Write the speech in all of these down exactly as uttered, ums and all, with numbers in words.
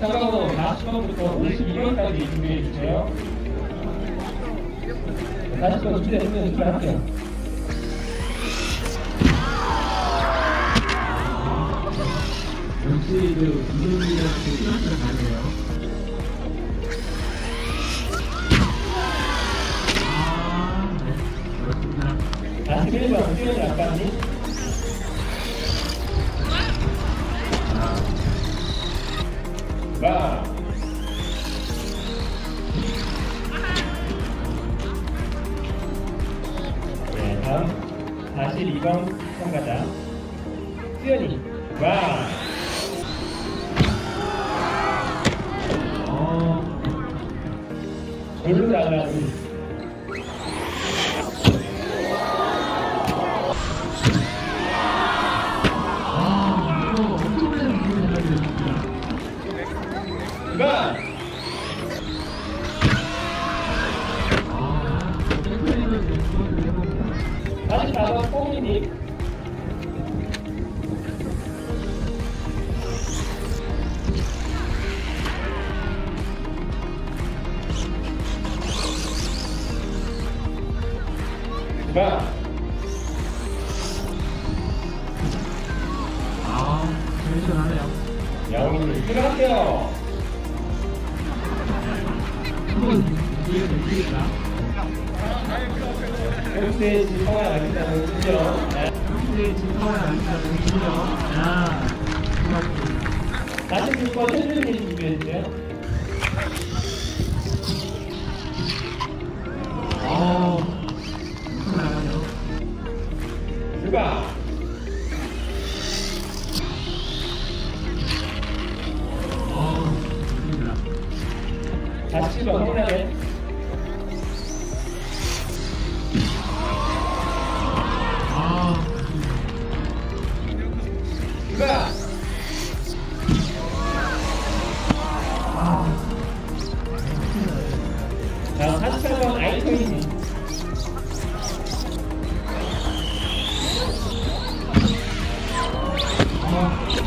차가워 사십 번부터 오십이 번까지 준비해 주세요. 사십 번 준비되면 출발할게요. 역시 그 운동이랑 생각도 다르네요. 아, 네, 그렇구나. 다시 일 번, 수영이 아까니? 와! 네, 다음 다시 이 번 참가자 수연이. 와! 별로 잘하지. 아, 이거 어떻게 되는 거야? 이봐. 아, 다시 가서 뽕이니. 와! 아, 재밌어하네요. 야, 오늘 출발할게요. 한번 뒤에 내리겠다. 평소에 진성을 안 했다는 거죠? 평소에 진성을 안 했다는 거죠? 야, 고맙습니다. 다시 육 번 최준이 준비해주세요. 와! 어, 힘들다. 다시 번 혼나네. 아, 와! 아, 자, 사십팔 번 아이콘이. 아, 진짜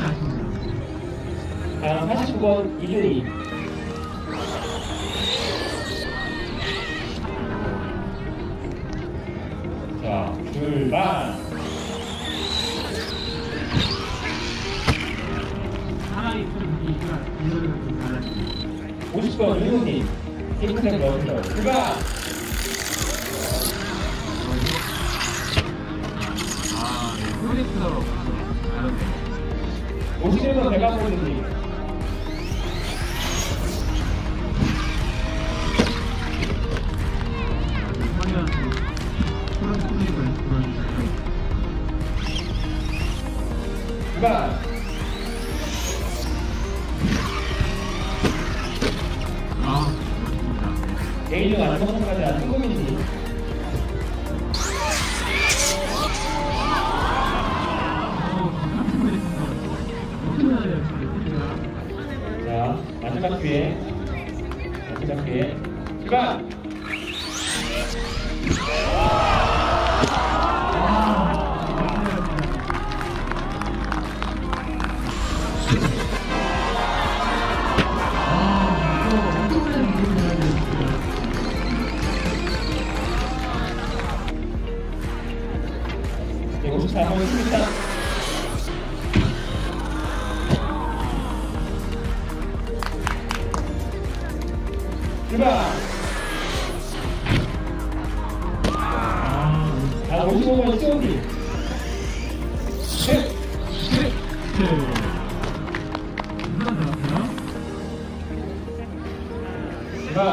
아쉽네요. 다음 팔십구 번 이준희. 자, 출발. 사람이 이거랑 이거를 좀 달라지네. 오십 번 이준희 팀장 먼저 출발. 오십일 번 내가 보는지. 출발. 아, 그렇습니다. 개인적 안성공까지 안 성공이지. 자, 마지막 기회, 마지막 기회, 출발! 네, 오십사 번 출발! 출발! 아, 오십오 번 수영이. 셋! 셋! 출발!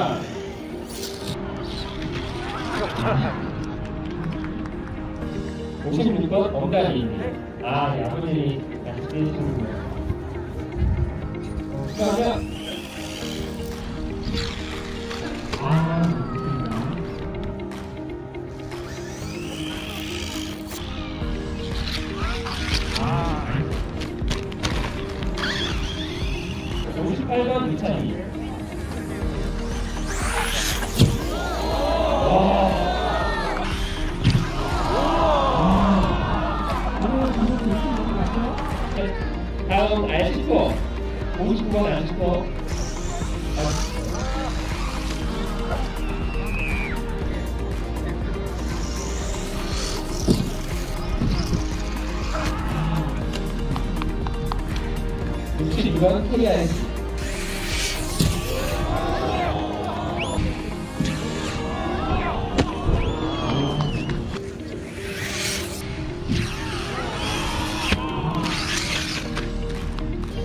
오십육 번 엄다리. 아, 네, 아버님이 같이 해주시는군요. 출발하자! 오십팔 번 이찬이. 와. 이번 캐리어에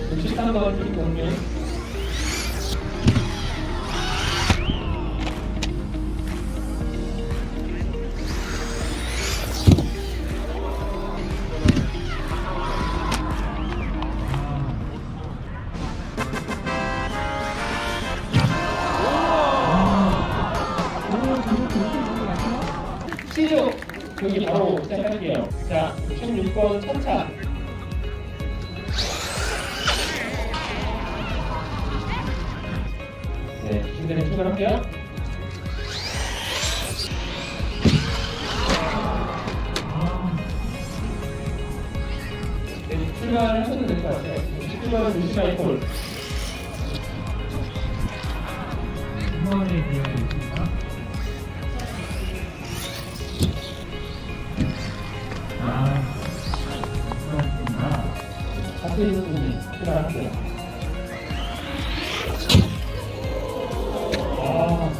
백칠십삼 번 프리 공유 칠십오 여기 바로 시작할게요. 자, 육십육 번 천차 네, 중간에 출발할게요. 네, 출발을 하셔도 될 것 같아요. 육십구 번은 루시아의 콜 한 번에 비하여 있습니다. 이 부분이 필요합니다. 아.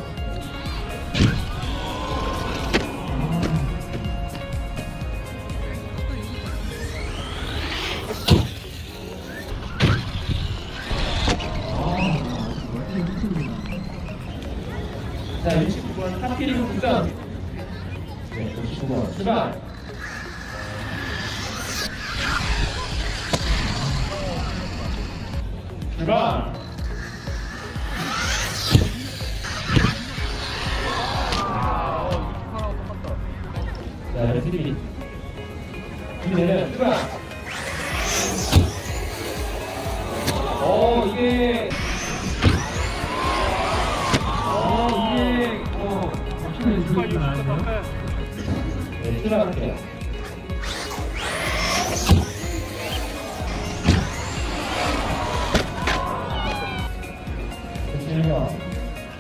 아. 자, 육십구 번 탑키리그 부점. 네, 육십구 번 출발. 출발! 자, 레슬리 준비되면 출발! 어, 이게 어, 이게 어, 출발 출발 아니에요? 네, 출발할게요.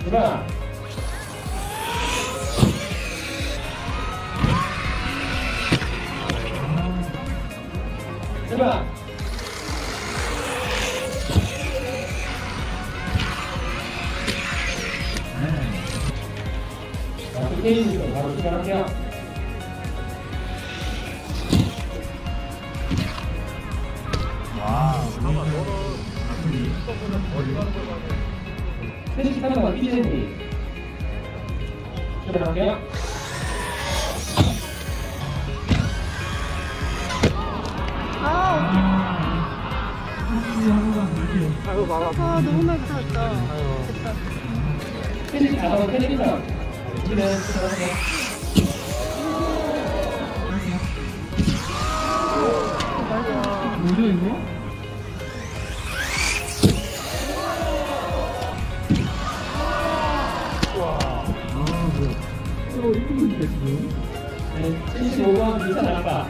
출발! 출발! 자, 게임부터 바로 출발할게요. 와, 잠깐만, 너는 이십 분은 어디 가는 거야? 백칠십삼 번 피디님 출발할게요. 아, 너무 맛있다. 됐다. 백칠십사 번 텔레비전 우리는 출발할게요. 뭐죠 이거? 칠십오 번 미사 낙하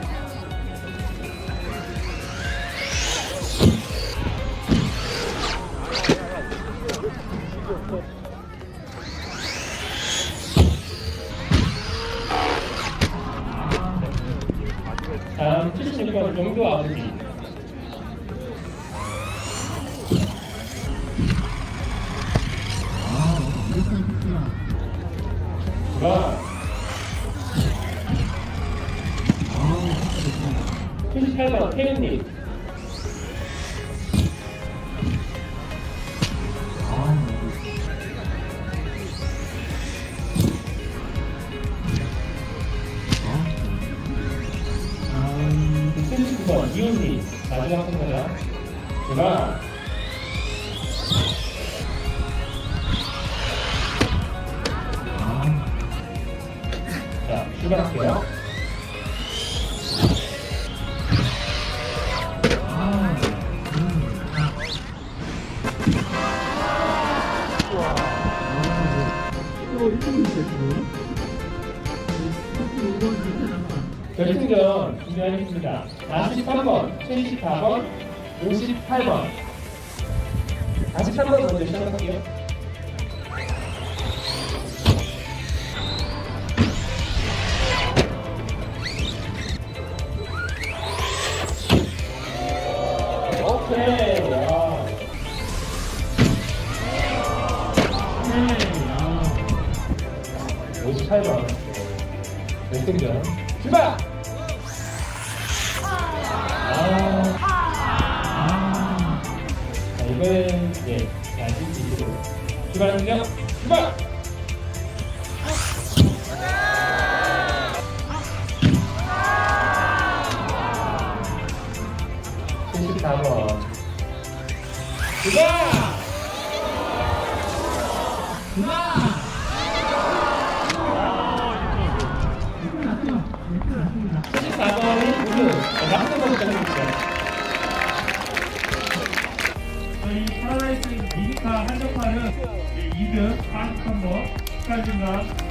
다음 칠십육 번 용도와 아버지 아, 칠십팔 번 태윤님 칠십구 번 이윤님 마지막 승부자 제가 자 출발할게요. 결승전 준비하겠습니다. 사십삼 번, 칠십사 번, 오십팔 번. 사십삼 번 먼저 시작할게요. 오케이. 타임 안 했어. 열등전 출발! 아, 아. 자, 이번엔 이제 야식 뒤로 출발합니다. 출발! 칠십사 번 출발! 저희 파라다이스 미니카 한정판은 이등 사십삼 번 축하드립니다.